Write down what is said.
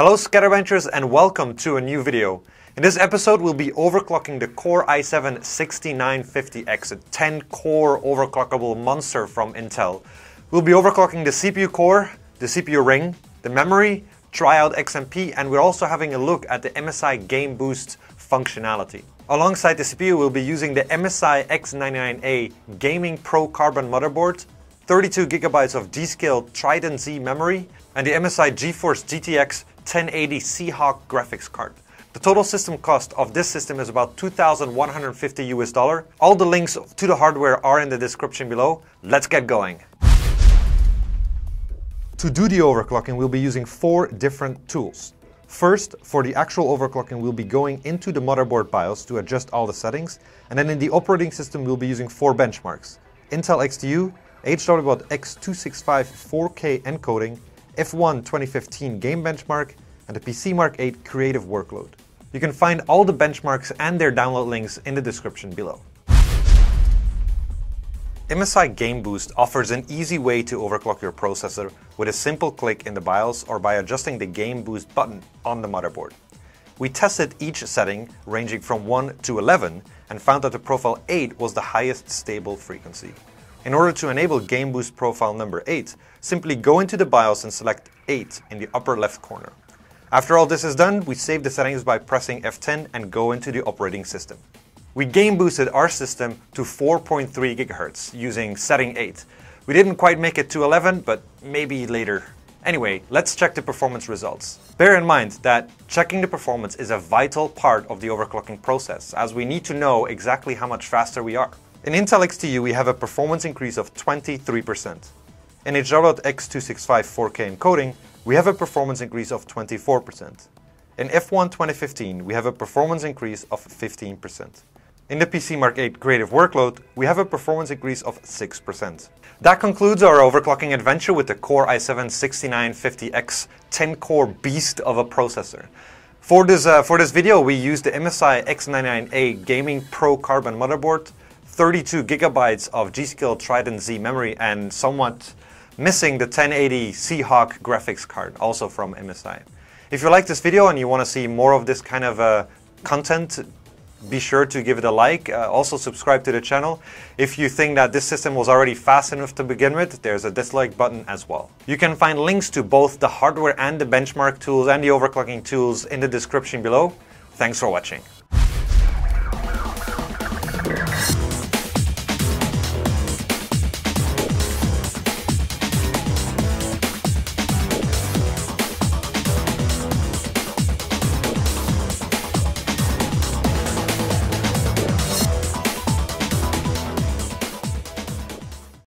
Hello Scatterventures and welcome to a new video. In this episode we'll be overclocking the Core i7-6950X, a 10-core overclockable monster from Intel. We'll be overclocking the CPU core, the CPU ring, the memory, tryout XMP, and we're also having a look at the MSI Game Boost functionality. Alongside the CPU we'll be using the MSI X99A Gaming Pro Carbon motherboard, 32GB of G.Skill Trident Z memory, and the MSI GeForce GTX 1080 Seahawk graphics card. The total system cost of this system is about $2,150. All the links to the hardware are in the description below. Let's get going. To do the overclocking, we'll be using four different tools. First, for the actual overclocking, we'll be going into the motherboard BIOS to adjust all the settings, and then in the operating system, we'll be using four benchmarks: Intel XTU, HWBOT X265 4K encoding, F1 2015 game benchmark, and the PCMark 8 creative workload. You can find all the benchmarks and their download links in the description below. MSI Game Boost offers an easy way to overclock your processor with a simple click in the BIOS or by adjusting the Game Boost button on the motherboard. We tested each setting ranging from 1 to 11 and found that the profile 8 was the highest stable frequency. In order to enable Game Boost profile number 8, simply go into the BIOS and select 8 in the upper left corner. After all this is done, we save the settings by pressing F10 and go into the operating system. We game boosted our system to 4.3 GHz using setting 8. We didn't quite make it to 11, but maybe later. Anyway, let's check the performance results. Bear in mind that checking the performance is a vital part of the overclocking process, as we need to know exactly how much faster we are. In Intel XTU, we have a performance increase of 23%. In HWBOT X265 4K encoding, we have a performance increase of 24%. In F1 2015, we have a performance increase of 15%. In the PCMark 8 creative workload, we have a performance increase of 6%. That concludes our overclocking adventure with the Core i7-6950X 10-core beast of a processor. For this video, we used the MSI X99A Gaming Pro Carbon motherboard, 32GB of G.Skill Trident Z memory, and somewhat missing the 1080 Seahawk graphics card, also from MSI. If you like this video and you want to see more of this kind of content, be sure to give it a like. Also subscribe to the channel. If you think that this system was already fast enough to begin with, there's a dislike button as well. You can find links to both the hardware and the benchmark tools and the overclocking tools in the description below. Thanks for watching.